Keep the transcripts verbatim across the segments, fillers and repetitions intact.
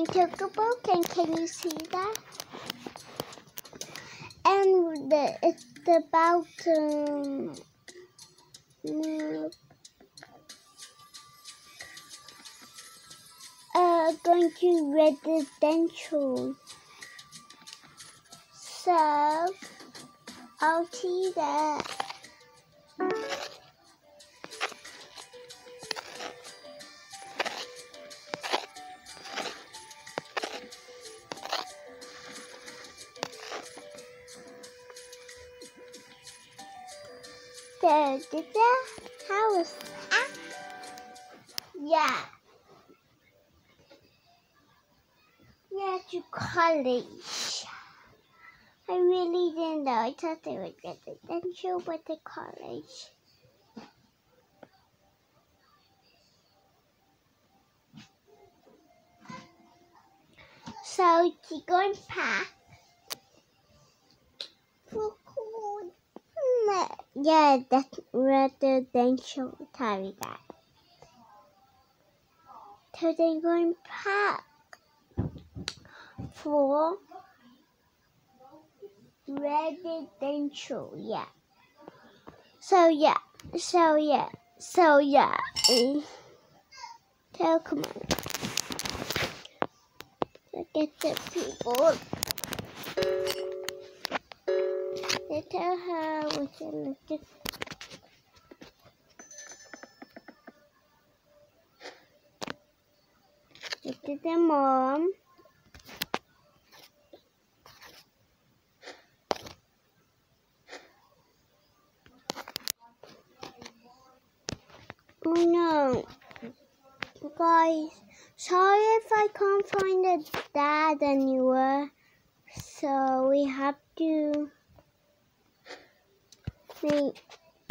and Chocobo. Can can you see that? And the, it's about um, uh going to residential. So I'll see that. So, did the house act? Yeah. Yeah, to college. I really didn't know. I thought they would get the residential, but the college. So, she going past. Yeah, that's residential time that. So they're going pack for residential, yeah. So yeah, so yeah, so yeah. So come on. Look at the people. They tell her we can look at. Look at the mom. Oh no. Guys, sorry if I can't find the dad anywhere. So we have to.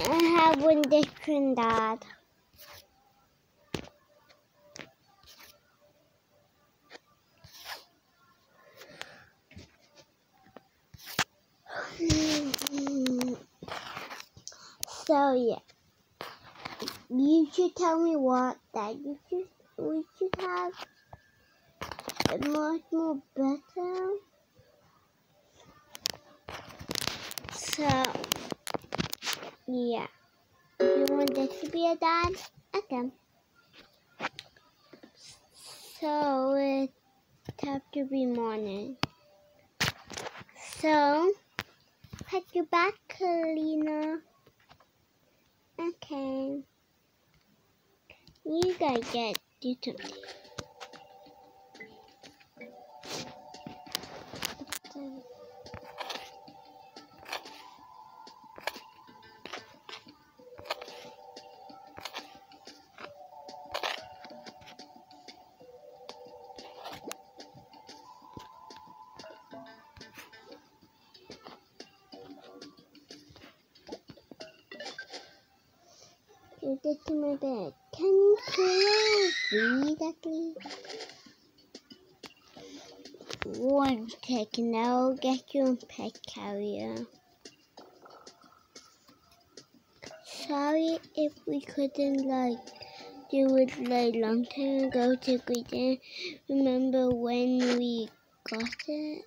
I have one different dad. So yeah, you should tell me what that you should we should have much more better. So. Yeah. You want this to be a dad? Okay. So it have to be morning. So put your back, Kalina. Okay. You gotta get you to me. You did to my bed. Can you please read at least? One pick, now get your own pet carrier. Sorry if we couldn't like do it like long time ago till we didn't remember when we got it.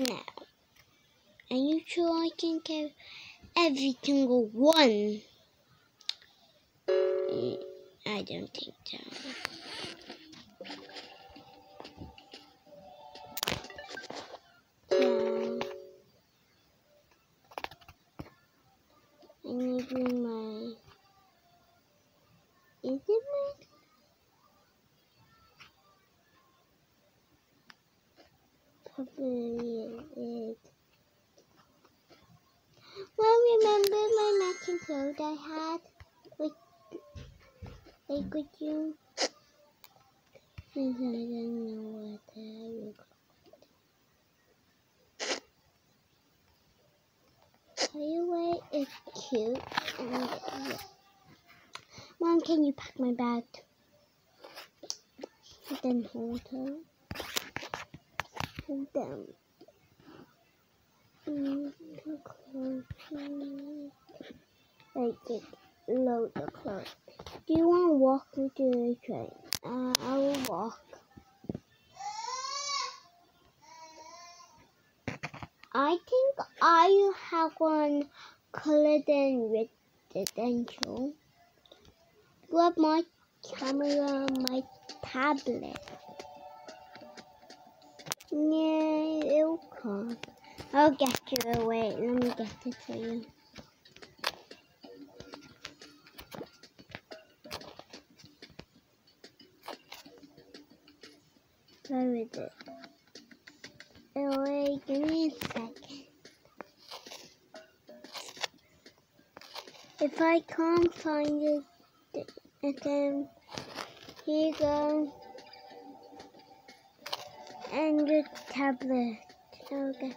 Now, are you sure I can carry every single one? I don't think so. So I need my. Is it my? Probably it is. Well, remember my matching clothes I had with, like with you? Since I don't know what I look like. By the way, it's cute. And yeah. Mom, can you pack my bag? And then hold her. And then. Like it, load the clothes. Do you want to walk or do you train? Uh, I will walk. I think I have one colored and residential. Grab my camera, my tablet. Yeah, it'll come. I'll get you away. Let me get it for you. Where is it? Oh, wait, give me a second. If I can't find it again, here you go. And your tablet. I'll get it.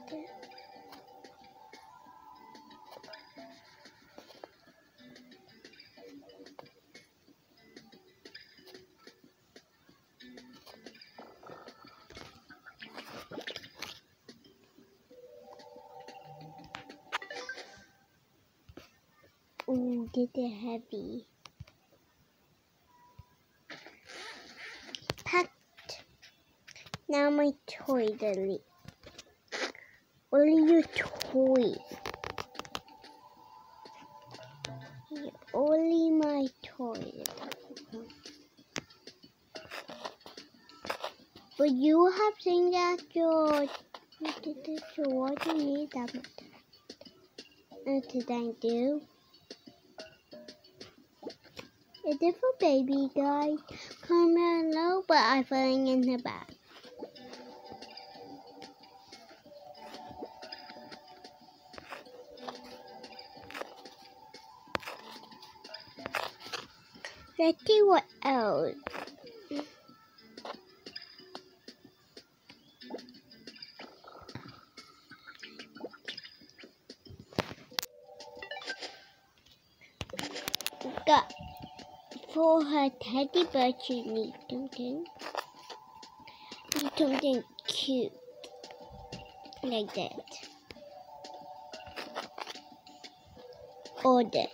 Ooh, did it heavy. Packed. Now my toy delete. Only your toy. Only my toy. But you have things that your you need that much. And did I do? A different baby guy come down low, but I'm falling in the back. Let's see what else. Got. For her teddy bear, she needs something, needs something cute, like that, or that.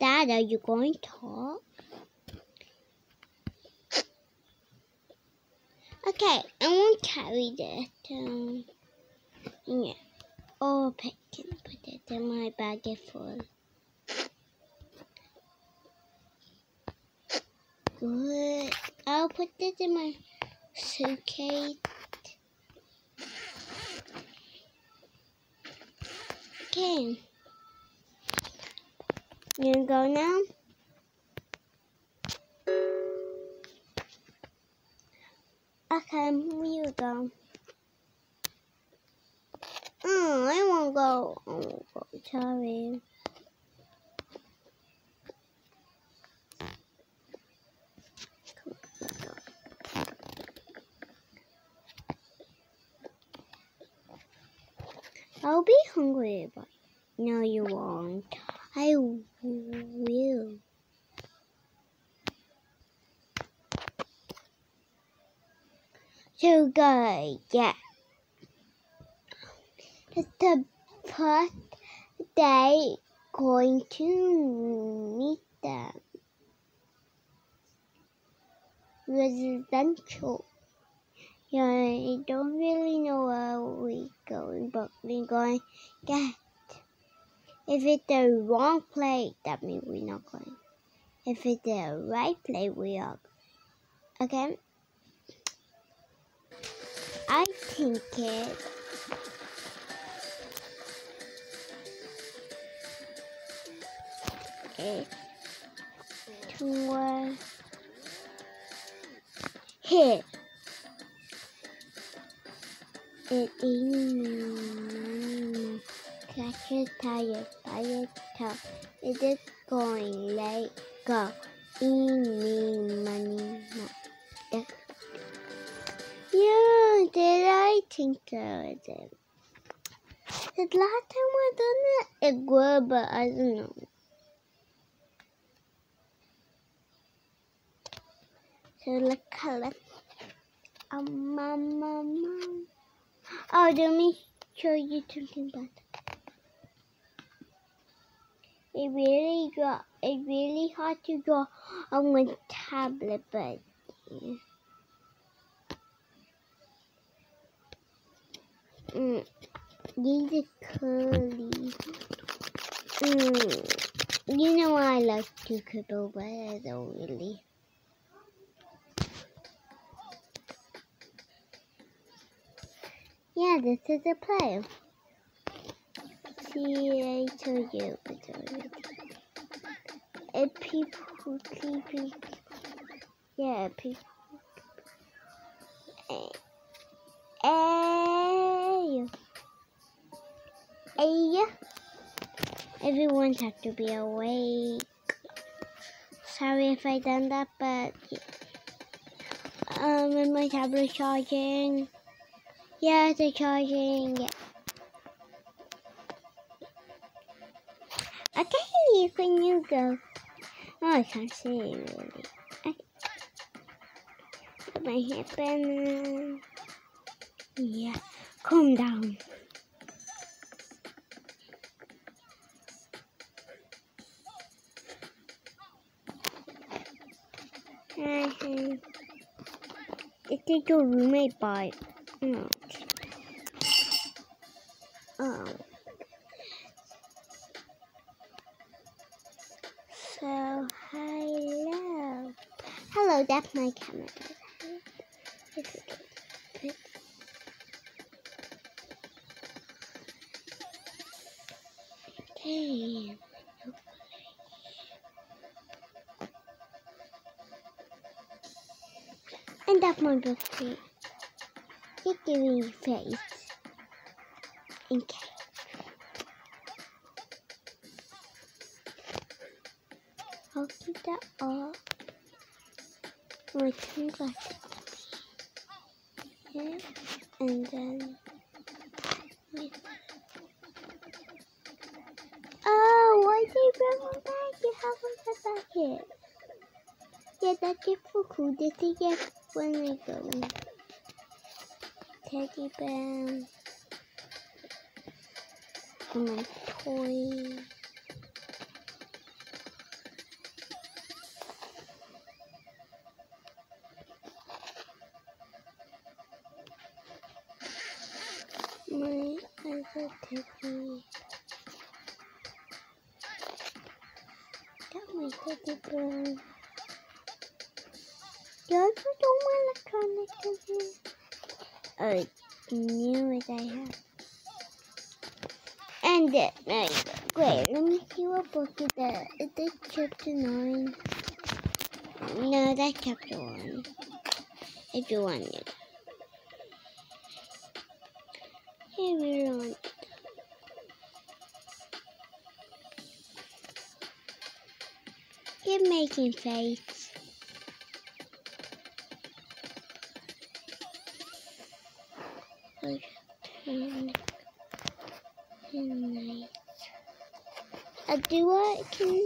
Dad, are you going to talk? Okay, I won't carry that. Um, yeah. Oh, I can put it in my bag full. Good. I'll put it in my suitcase. Okay. You go now? Okay, you go. Oh, I won't go. Oh, sorry. I'll be hungry, but no, you won't. I will. So good, yeah. It's the first day going to meet them. Residential. Yeah, I don't really know where we're going, but we're going to get. If it's the wrong place, that means we're not going. If it's the right place, we are. Okay? I think it. It to here. It is catches tired, tired top. It is going late. Go in me money. Yeah, did I think so? The last time I done it, it grew, but I don't know. So look, look. Um, um, um, um. Oh, do me show you something bad. It really draw. It really hard to draw on my tablet, but. Yeah. Mm. These are curly. Mm. You know I like to cribble, but I don't really. Yeah, this is a play. See, I told you. I told you. And people keep. Yeah, people. Hey. Hey. Hey. Everyone has to be awake. Sorry if I done that, but um, and my tablet charging. Yeah, they're charging. Yeah. Okay, you can you go. Oh, I can't see really. Okay. Put my hip in. Yeah, calm down. Uh-huh. It did your roommate bite. No. Oh. So hello. Hello, that's my camera. It's okay. Okay. And that's my birthday. Get in your face. Okay. I'll keep that up. My sunglasses up here. And then. Oh, why did you bring them back? You haven't put that here. Yeah, that's it for cool. This is it when we go. Teddy bear. And my toy. My other teddy. Got my teddy bear. Do I put all my electronics in here? Oh, I knew it I had. And it, there you go. Great, let me see what book is that. Is this chapter nine? No, that's chapter one. If you want it. If you want it. You're making face. Uh, do I can?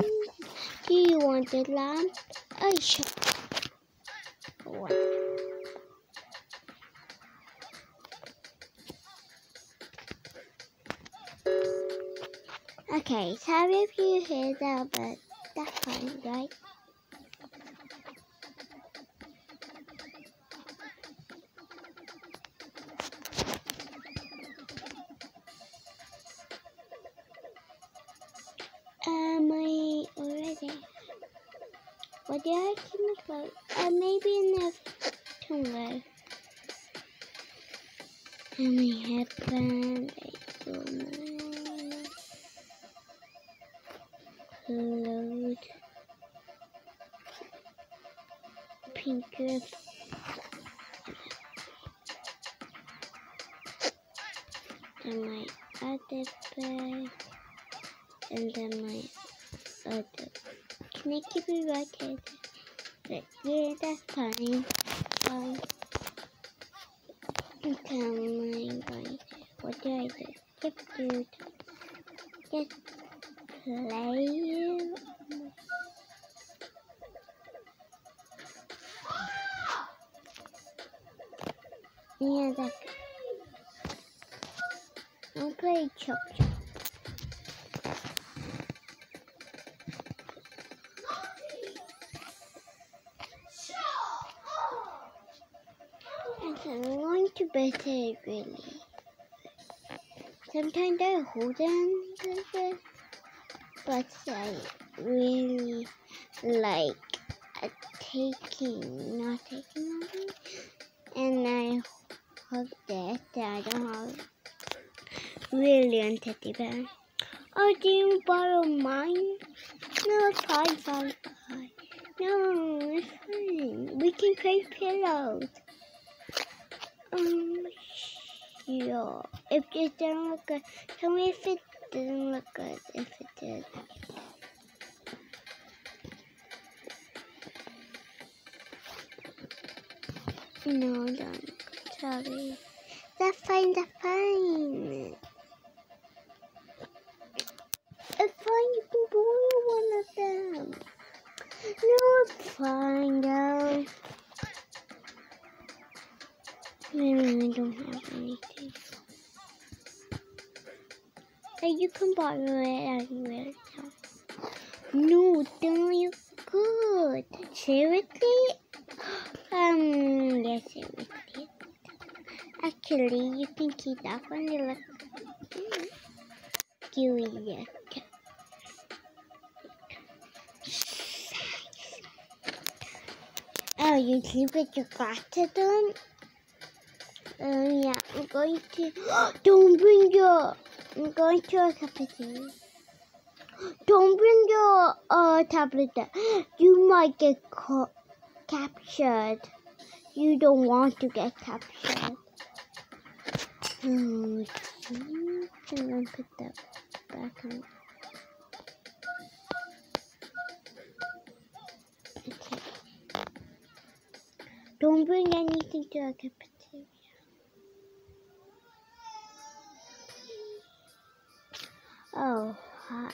Do you want the lamp? Oh, sure. What? Okay, sorry if you hear that, but that's fine, right? Am I already? What did I keep my clothes? Uh, maybe in the tomorrow. And my headband, I don't know. Clothes. Pink grip. And my other bag. And then my other. Can I keep it right here? Right. Yeah, that's fine. Um, okay, my right. What do I do? Skip through. Just play. Yeah, that's they choke you. Yes, I'm going to bet it really. Sometimes I hold them like this, but I really like taking, not taking nothing, and I hug that, I don't have really on teddy bear. Oh, do you borrow mine? No, it's fine, fine, fine. No, it's fine. We can create pillows. Um, sure. If it doesn't look good, tell me if it doesn't look good, if it did. No, it doesn't look good. Sorry. That's fine, that's fine. It's fine, you can borrow one of them. No, it's fine, though. I really don't have anything. Hey, you can borrow it anywhere else. No, don't you good. Seriously? Um, yes, yeah, seriously. Actually, you can keep that one. You look cute. Oh, you sleep with your glasses on? Oh, yeah. I'm going to. Don't bring your. I'm going to a cafeteria. Don't bring your uh, tablet there. You might get ca captured. You don't want to get captured. Hmm, I'm gonna put that back on. Okay. Don't bring anything to our cafeteria. Oh, hi.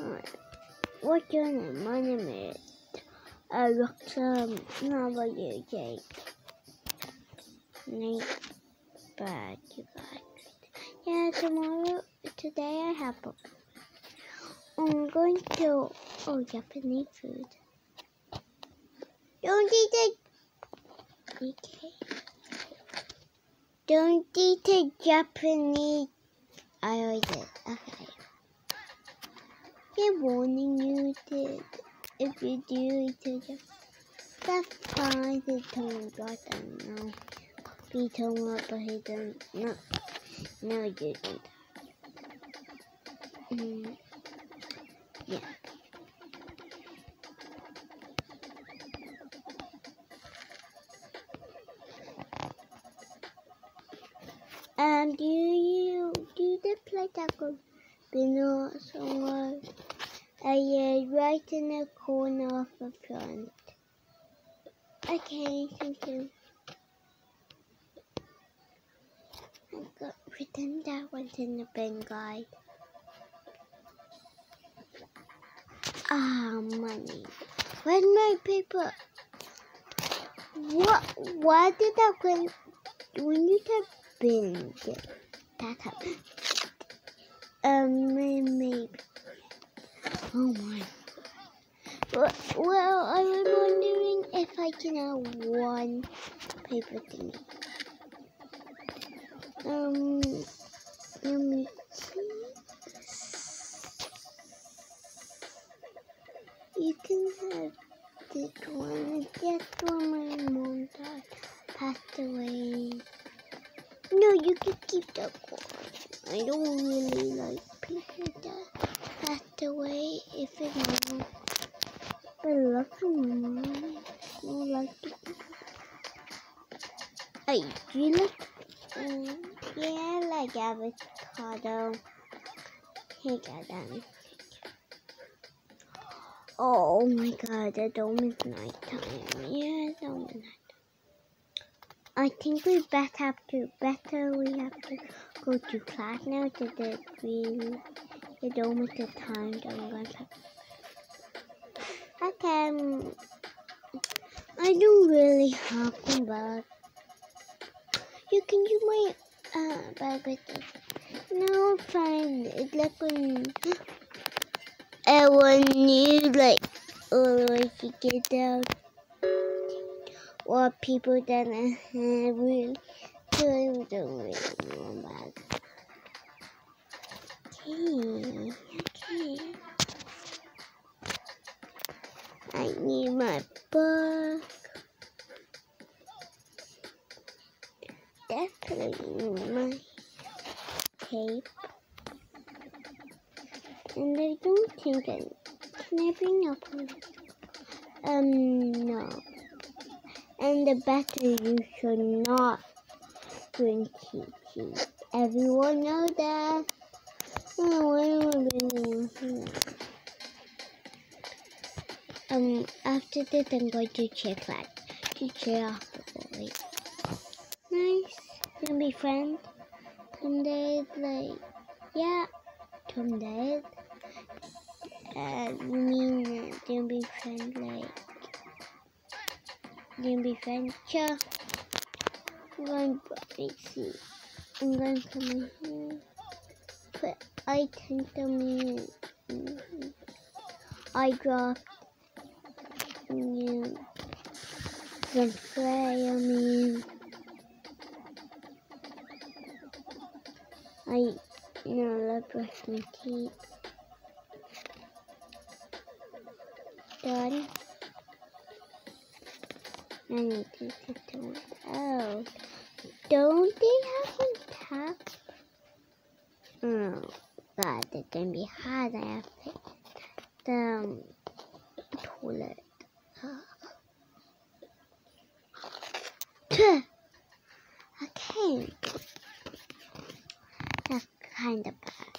Alright. What's your name? My name is uh, Roxanne. How about you, Jake? Night bad, you guys. Yeah, tomorrow, today I have a, I'm going to, oh, Japanese food. Don't eat it. Okay. Don't eat it, Japanese. I already did. Okay. They're warning you that if you do eat it, that's fine. They don't got them now. He told me but he didn't. No, no, you didn't. Mm. Yeah. Um, do you do they play taco bino somewhere? Uh, yeah, right in the corner of the front. Okay, thank you. I got written that one's in the bin guide. Ah, money. Where's my paper? What? Why did that when when you type bin? That happened. Um, maybe. Oh my. Well, well, I was wondering if I can have one paper thingy. Um, let me see. You can have this one. That's where my mom died, passed away. No, you can keep that one. I don't really like people that passed away if it's not. But look at my mom. I don't like people. Hey, do you like? Um, yeah, I like avocado. Hey, got that. Oh my god, the dome is nighttime. Yeah, the dome is nighttime. I think we better have to, better we have to go to class now to the green. The dome is the time that we're going to have. Okay, um, I don't really have them, but you can use my Ah, bago ito. No, fine. It's like when I want you, like, all the way to get down. Or people that I have really, really don't really want back. Okay, okay. I need my book. Definitely my tape. And I don't think I can I bring up one? Um no. And the battery you should not bring T T. Everyone know that. Oh, what am I doing here? Um after this I'm going to check that. To check off the boy. Nice, gonna be friends. Someday, like, yeah, someday. I mean, gonna be friends, like, gonna be friends. Sure. I'm going to see. I'm going to come here. Put items on me. I dropped you. Some spray on me. I you know, love brush my teeth. Done. I need to get to oh. Don't they have on top? Oh god, it's gonna be hard. I have to the um, toilet. Okay. That's kind of bad.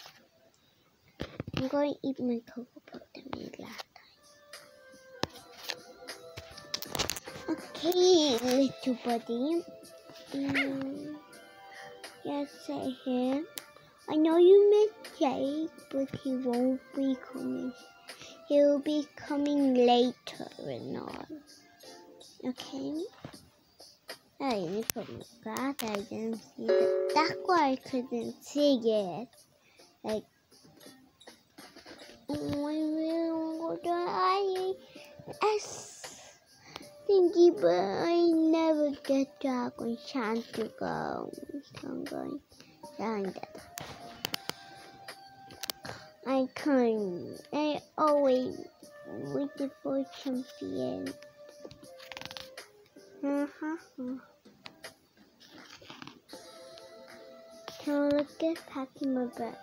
I'm going to eat my cocoa pot that I made last time. Okay, little buddy. Um, yes, sit here. I know you miss Jake, but he won't be coming. He'll be coming later and all. Okay. I didn't put my glass, I didn't see that. That's why I couldn't see it. Like, I really want to go to I S thingy, but I never get dragon chance to go. So I'm going down there. I can't. I always wait for champion. Uh huh. Now let's get packing my bag.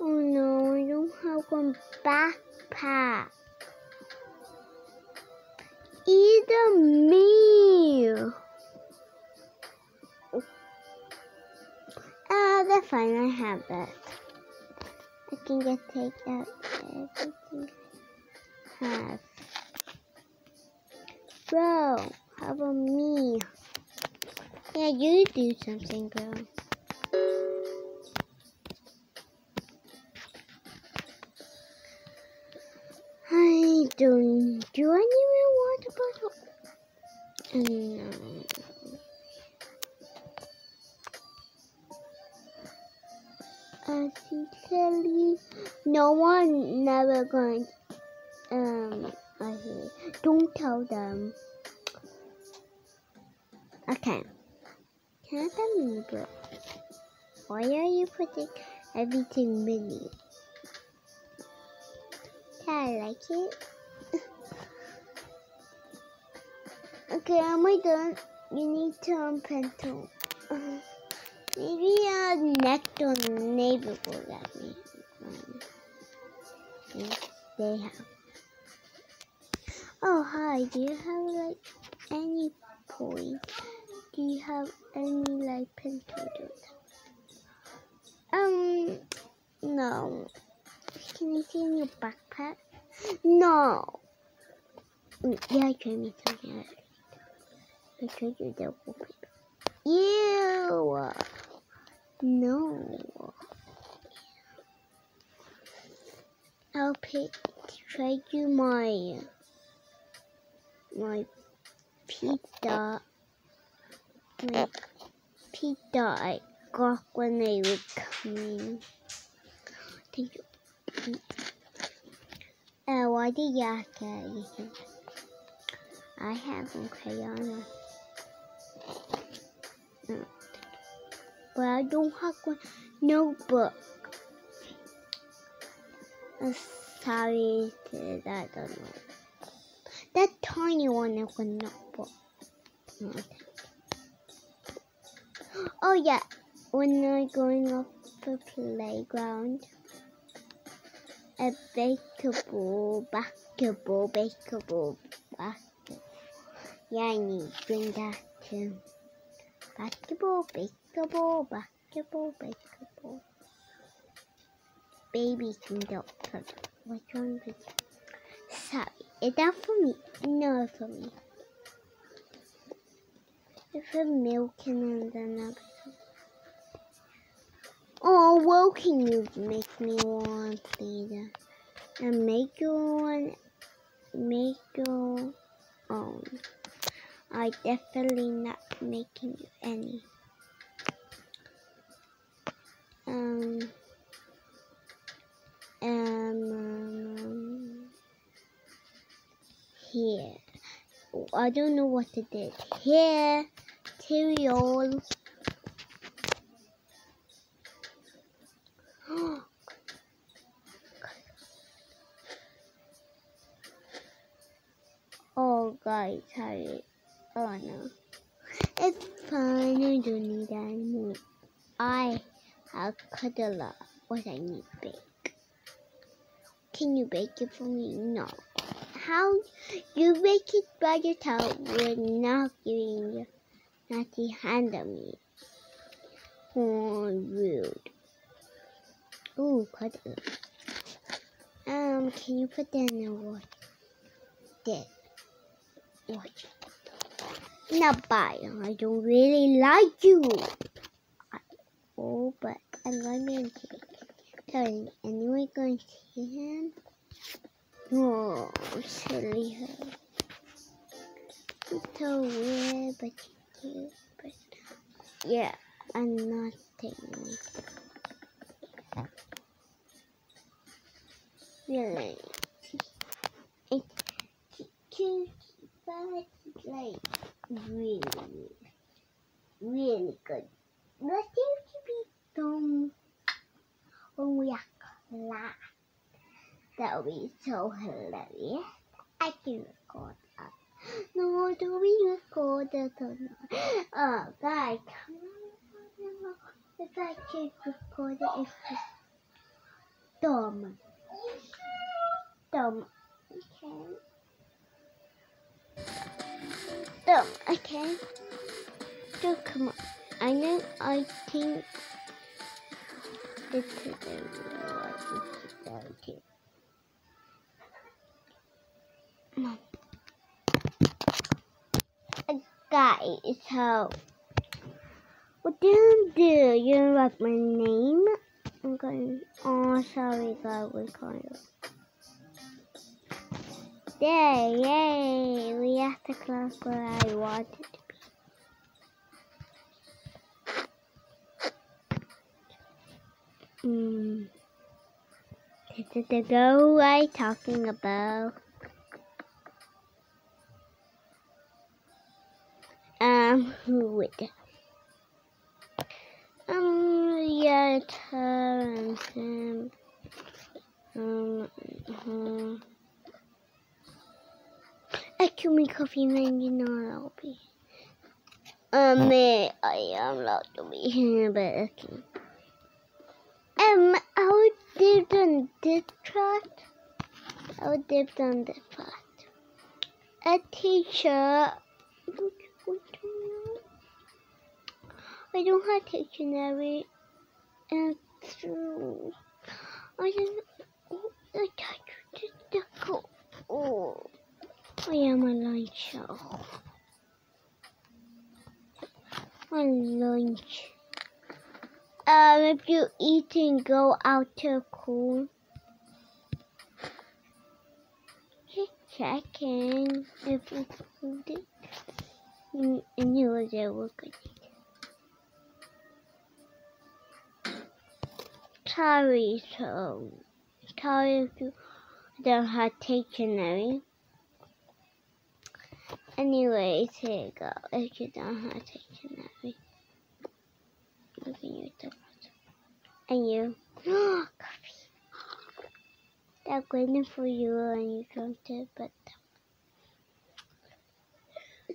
Oh no, I don't have one backpack. Either me. Ah, that's fine. I have that. I can just take out everything I have. Bro, how about me? Yeah, you do something, bro. I don't. Do I need a water bottle? No. I sincerely, no one never going. Um. Okay, don't tell them. Okay. Can I tell me, bro? Why are you putting everything mini? Yeah, I like it. Okay, am I done? You need to um, pencil. Uh, maybe a next door neighbor will let me. Um, they have. Oh, hi, do you have, like, any points? Do you have any, like, pencils? Um, no. Can you see in your backpack? No! Yeah, I showed me something. I showed you the wallpaper. Ew! No. I'll pick, try to my... my pizza, my pizza I got when they were coming. Thank you. Oh, I did yakke. I have some crayon. But I don't have one notebook. I'm sorry that I don't know. That tiny one is a notebook. Oh yeah, when I'm going off the playground, a basketball, basketball, basketball, basketball. Yeah, I need to bring that too. Basketball, basketball, basketball, basketball. Baby can go. Which one? Sorry, is that for me? No, for me. It's for milk and then I. Oh, well, can you make me one, please? And make your one, make your own. I definitely not making you any. Um. Um. um here. Oh, I don't know what it is. Here. Cereal. Oh, guys, sorry. Oh no, it's fine. I don't need that anymore. I have cut a lot. What I need to bake. Can you bake it for me? No. How you bake it by yourself without giving your nasty hand at me? Oh, rude. Ooh, cut it. Um, can you put that in the water? This water. Not bad. I don't really like you. I, oh, but I'm going to be telling you. Anyway, going to see him. Oh, silly her. She's so weird, but she's cute. But yeah, I'm not taking it. Really? It's cute, but like. Really, really good. There seems to be some when we are class. That would be so hilarious. I can record that. No, do we record that or not? Oh, guys, come on. If I can record it, it's just dumb. Dumb. Okay. Oh, okay. So come on. I know. I think this is the real thing. Mom, guys, so what do you do? You write my name. I'm going. Oh, sorry, guys. We can't. There, yay! We have to close where I want it to be. Hmm. This is the girl I'm talking about. Um, who is it? Um, yeah, it's her and him. Um, hmm. I can make coffee and then you know I'll be. Um, I am not to be here, but okay. Um, I would dip on this part. I would dip on this part. A teacher. I don't have a dictionary. And so. I just. Oh, I got you to the. Oh. I am a lunch show. A lunch. Um, if you eat and go out to school. Just checking if you food it. And you were there working. Sorry, so sorry if you don't have dictionary. Anyways, here you go. If you don't have dictionary, you can use the water. And you, coffee. They're waiting for you, and you drunk it, but.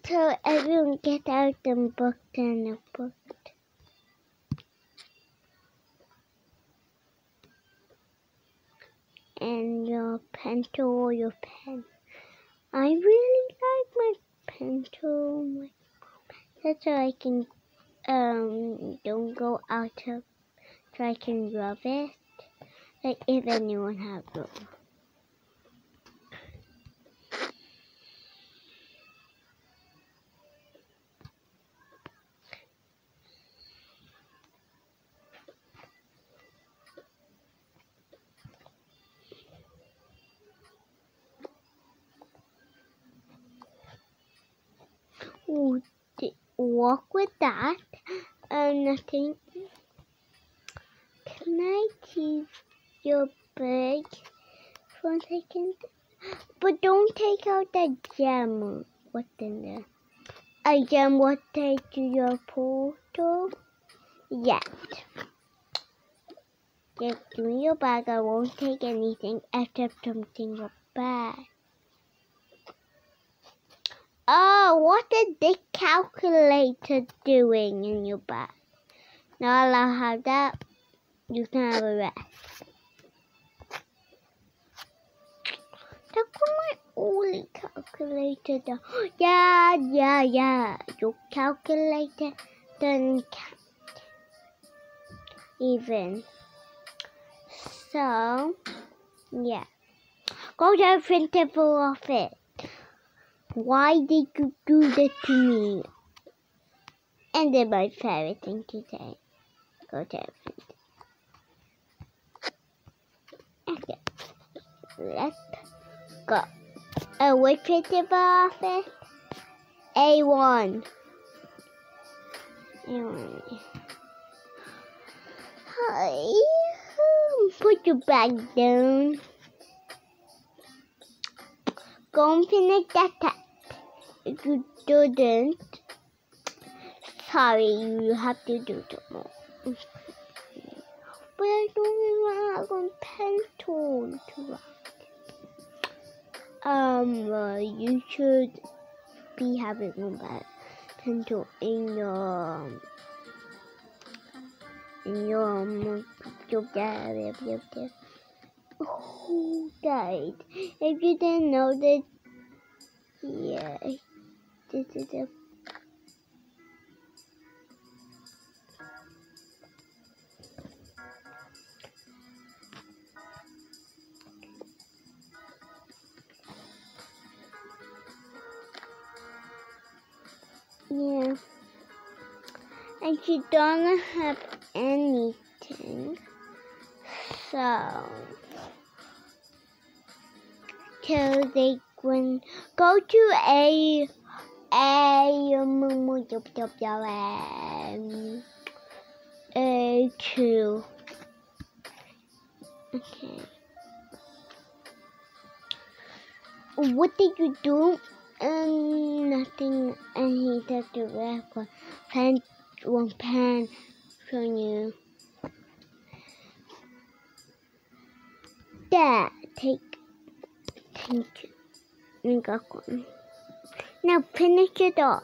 So everyone get out the book and the book. And your pencil or your pen. I really like my pencil. That's so I can um don't go out of so I can rub it. Like if anyone has rub. Ooh, walk with that and um, nothing. Can I keep your bag for a second? But don't take out that gem. What's in there? A gem will take to your portal? Yet. Just give me your bag. I won't take anything except something your bag. Oh, what is this calculator doing in your bag? Now I'll have that. You can have a rest. Look at my old calculator though. Yeah, yeah, yeah. Your calculator doesn't count. Even. So, yeah. Go to the principal office. Why did you do this to me? And then my favorite thing to say. Go to everything. Okay. Let's go. A uh, which principal office? A one. A one. Hi. Put your bag down. Go and finish that task. If you didn't, sorry, you have to do tomorrow. But I don't even have a pencil to write. Um, uh, you should be having a pencil in your, in your, um, your bag, your bag. Who died? If you didn't know that, yeah, this is a. Yeah, and she don't have anything, so. Till they win. Go to a a um, a two. Okay. What did you do? Um, nothing. And he took the record. Pen, one pen from you. Dad, take. Thank you. We got one. Now finish it off.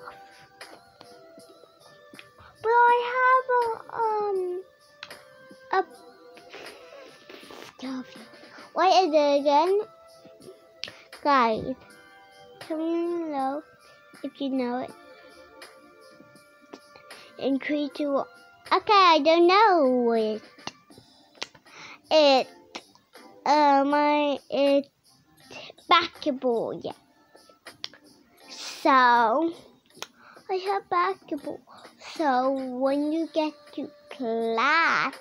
But I have a um a stuff. What is it again? Guys, comment below if you know it. And create to okay, I don't know it. It uh my it. Basketball, yeah. So, I have basketball. So, when you get to class,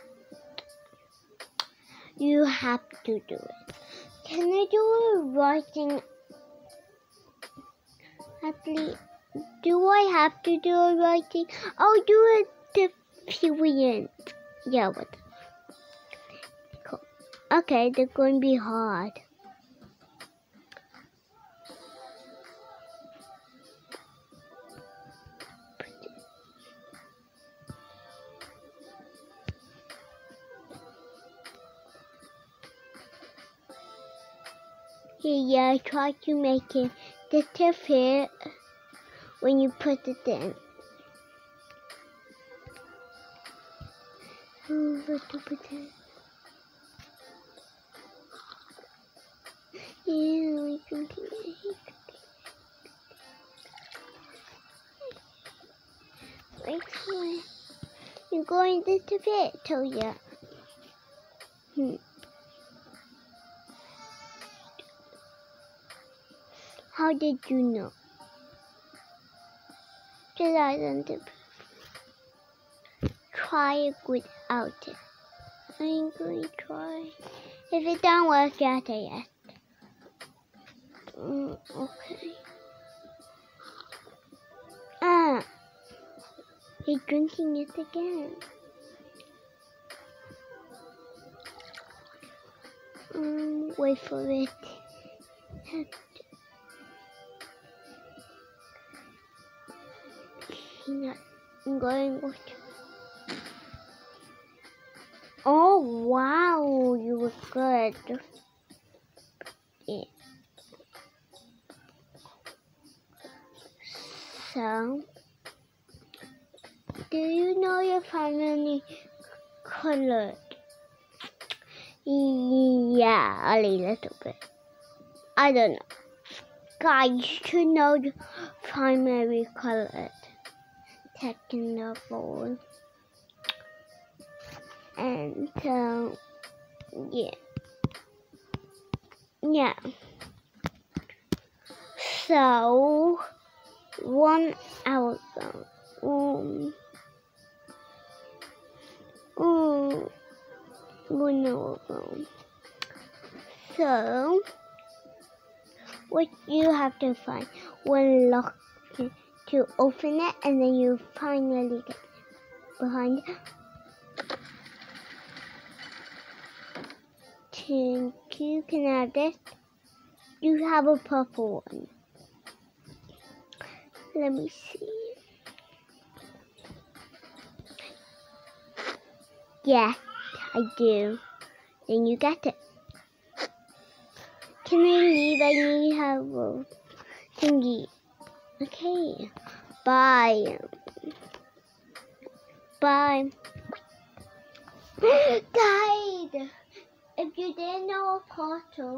you have to do it. Can I do a writing? Actually, do I have to do a writing? I'll do a defiant. Yeah, what? Okay, they're going to be hard. Here, yeah, I try to make it the tip here when you put it in. Ooh, what to put it in. You're going to the pit, Toya. Hmm. How did you know? Because I didn't try it without it. I'm going to try. If it don't work out yet. Mm, okay. Ah, he's drinking it again. Um, wait for it. I'm going with. Oh wow, you were good. Yeah. So, do you know your primary color? Yeah, a little bit. I don't know. Guys should know the primary color. Taking the ball. And so, um, yeah. Yeah. So, One hour ago. Um, um, one hour ago. So, what you have to find one lock to, to open it, and then you finally get behind it. Thank you. Can I have this? You have a purple one. Let me see. Yeah, I do. Then you got it. Can I leave? I need to have a thingy. Okay. Bye. Bye. Died. If you didn't know a portal,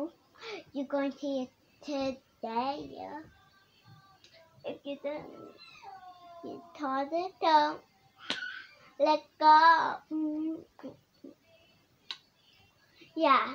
you're going to see it today. If you don't, you toss it down. Let go. Yeah.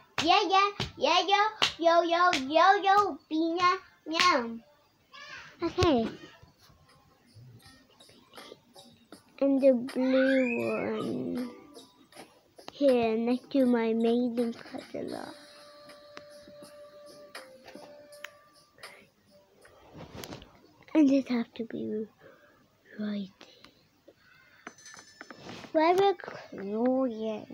yeah, yeah, yeah, yo, yo, yo, yo, yo, bina, meow. Okay. And the blue one here next to my maiden catalog. And it has to be right there. Very curious.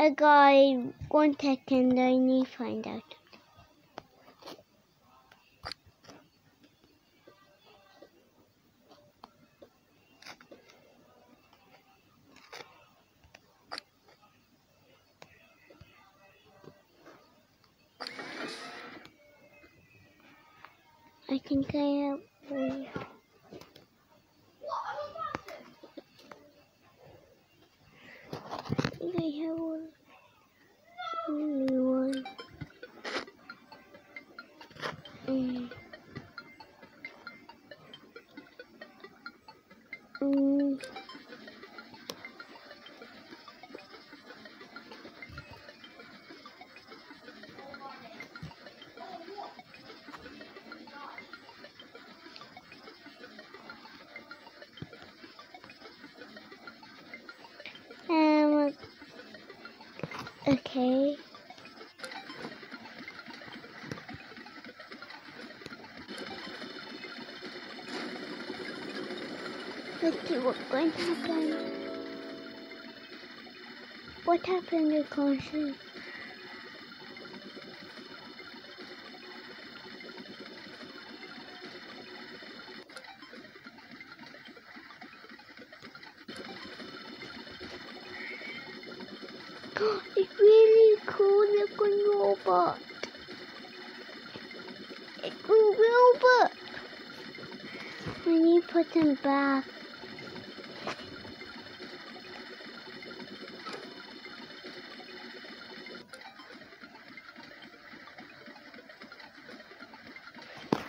A guy contact and I need to find out. I think I have one. I think I have one. Only one. Mm. Mm. Um, okay. Let's see what's going to happen. What happened to conscience? It's really cool looking robot. It's a robot. When you put them back.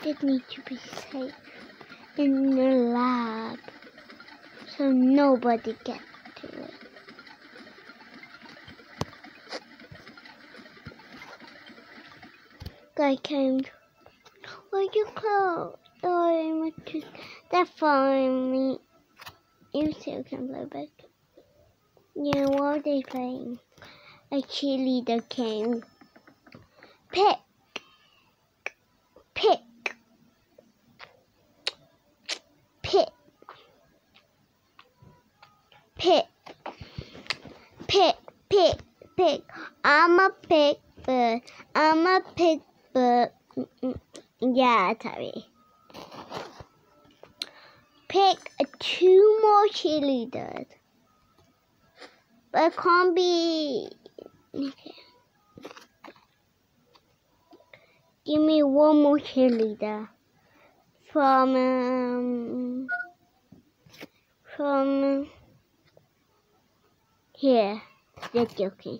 It needs to be safe in the lab so nobody gets to it. Guy came. Where'd you go? Oh, I'm That's following me. You still can play back. Yeah, what are they playing? A cheerleader came. Pick! Pick! Pip, pip, pip, pip, pip. I'm a pig bird. I'm a pig bird. Yeah, sorry. Pick two more cheerleaders. But it can't be. Okay. Give me one more cheerleader. From, um, from here, they're joking.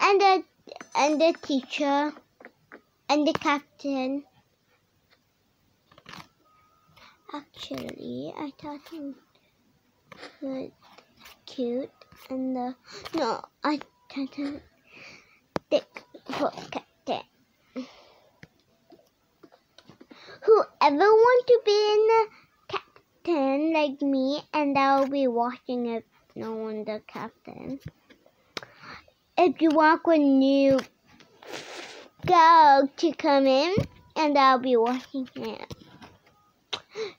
and the and the teacher, and the captain. Actually, I thought he was cute, and the no, I thought he was thick for captain. Whoever want to be in the captain like me, and I'll be watching if no one's the captain. If you want a new girl to come in, and I'll be watching him.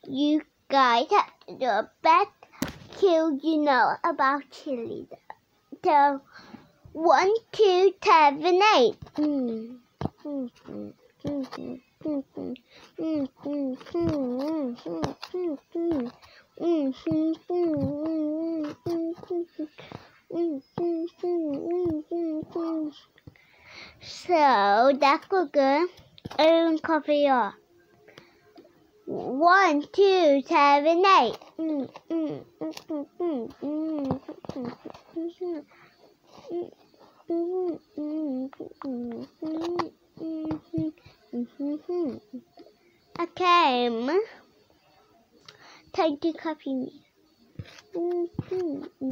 You guys have to do a best kill you know about cheerleader. So, one, two, seven, eight. Mm. Mm-hmm. Mm-hmm. Mm-hmm. Mm-hmm. Mm-hmm. Mm-hmm. Mm-hmm. So that's good. I'll cover you up. One, two, seven, eight. Mm-hmm. Okay, time to copy me. Mm-hmm.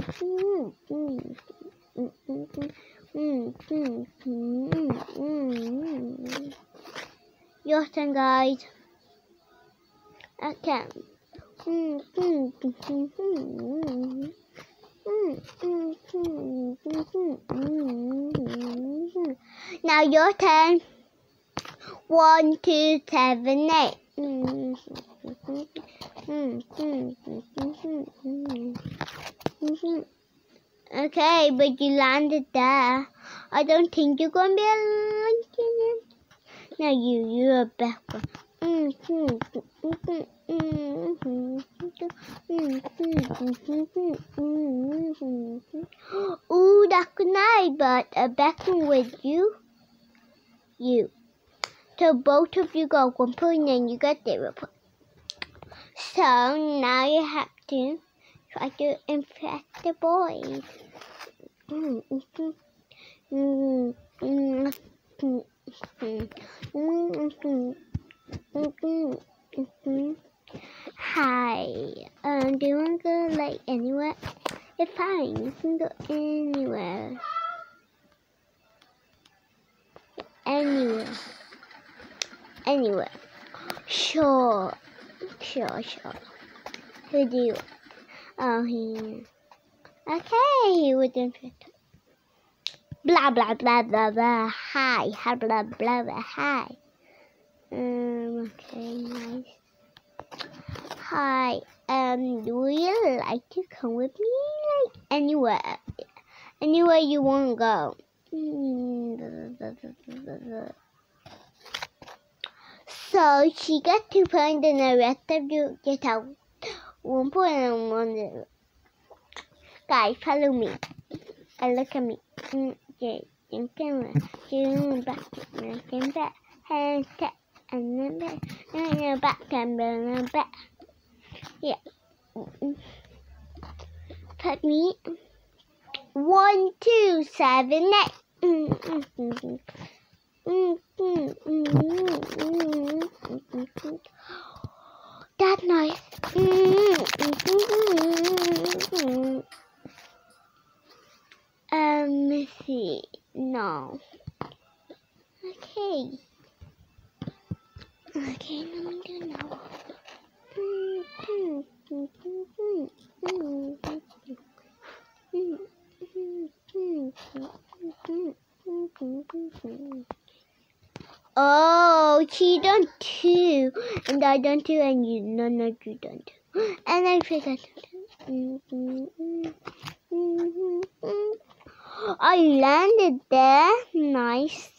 Mm-hmm. Mm-hmm. Your turn, guys. Okay. Mm-hmm. Now your turn. One, two, seven, eight. Okay, but you landed there. I don't think you're gonna be a lucky. Now you, you're a backward. Ooh, Dakunai, but a backing with you. You. So both of you got one point and you got zero point. So now you have to try to impress the boys. Hi, um, do you want to go like anywhere? It's fine, you can go anywhere. Anywhere. Anywhere. Sure. Sure, sure. Who do you want? Oh, he. Okay, he wouldn't fit. Blah, blah, blah, blah, blah. Hi. Hi, blah, blah, blah. Hi. Um, okay, nice. Hi. Um, do you like to come with me? Like, anywhere. Anywhere you want to go. So she got two points and the rest of you get out one point and one zero. Guys, follow me. I look at me. Okay, and camera. Zoom back. And back. And back. And then back. And then back. And then back. Yeah. Put me. One, two, seven, eight. That's nice. Um, let's see. No. Okay. Okay, now I'm gonna know. Oh, she done too, and I done too, and you, none of you done too, and I forgot. I landed there, nice.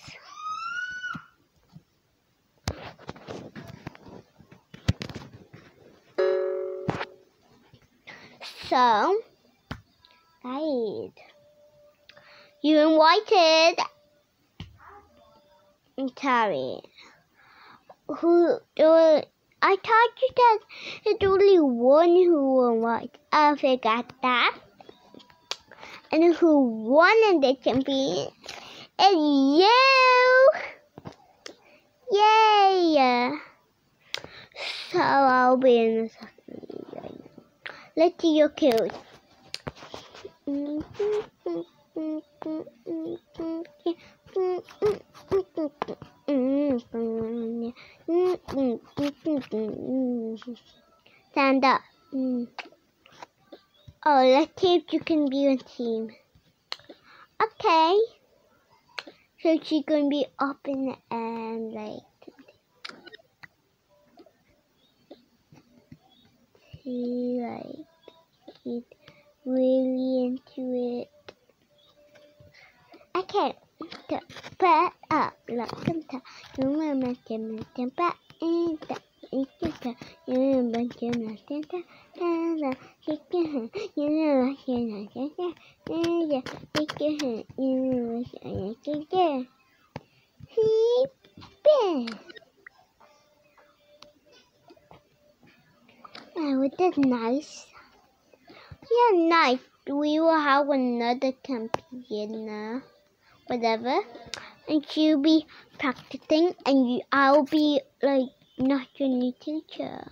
So, guys, you invited. Sorry. Who? Uh, I thought you said it's only one who won what? I forgot that. And who won in the championship is you! Yay! So I'll be in the second right now. Let's see your kills. Stand up. Oh, let's see if you can be on team. Okay. So she's gonna be up in the air, like. She like she's really into it. Okay, so back up, lock them down. You want to them nothing back and down. You want to them nothing down. And down. Take your hand. You want to them nothing down. And down. Take your hand. You want to them nothing down. He been. Oh, that's nice. Yeah, nice. We will have another campaign now. Whatever, and she'll be practicing, and you, I'll be like not your new teacher.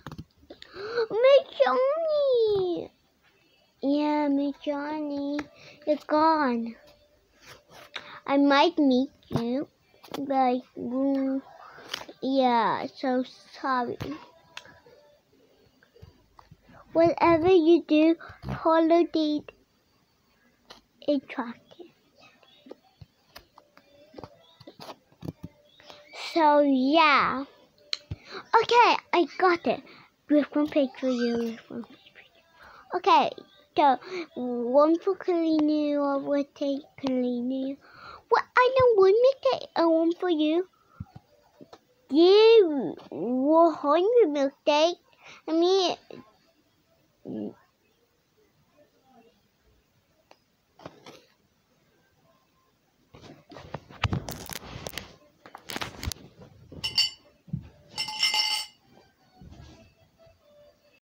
Miss Johnny, yeah, Miss Johnny is gone. I might meet you, but mm, yeah, so sorry. Whatever you do, follow the instructions. So yeah, okay, I got it. With one page for you, with one page for you. Okay, so one for Kalina, I will take Kalina. Well, I know one mistake and one for you. You, a hundred mistake. I mean,